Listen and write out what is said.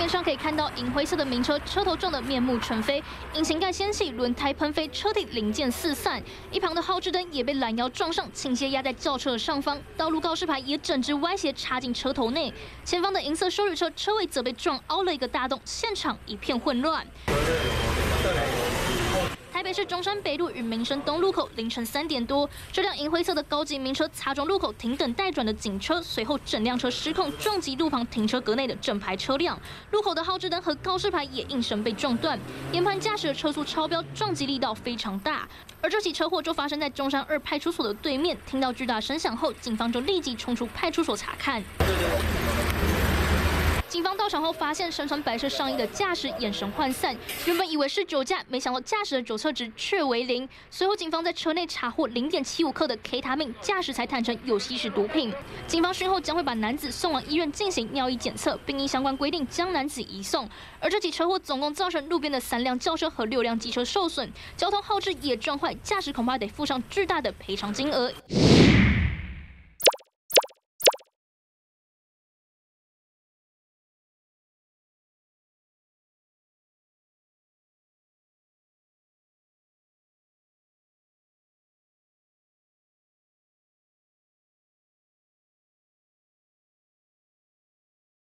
面上可以看到银灰色的名车车头撞得面目全非，引擎盖掀起，轮胎喷飞，车底零件四散。一旁的号志灯也被拦腰撞上，倾斜压在轿车的上方，道路告示牌也整只歪斜插进车头内。前方的银色休旅车车尾则被撞凹了一个大洞，现场一片混乱。 台北市中山北路与民生东路口凌晨3点多，这辆银灰色的高级名车擦撞路口停等待转的警车，随后整辆车失控撞击路旁停车格内的整排车辆，路口的号志灯和告示牌也应声被撞断。研判驾驶的车速超标，撞击力道非常大。而这起车祸就发生在中山2派出所的对面，听到巨大声响后，警方就立即冲出派出所查看。 警方到场后发现身穿白色上衣的驾驶眼神涣散，原本以为是酒驾，没想到驾驶的酒测值却为0。随后警方在车内查获0.75克的 K 他命，驾驶才坦承有吸食毒品。警方讯后将会把男子送往医院进行尿液检测，并依相关规定将男子移送。而这起车祸总共造成路边的3辆轿车和6辆机车受损，交通号志也撞坏，驾驶恐怕得负上巨大的赔偿金额。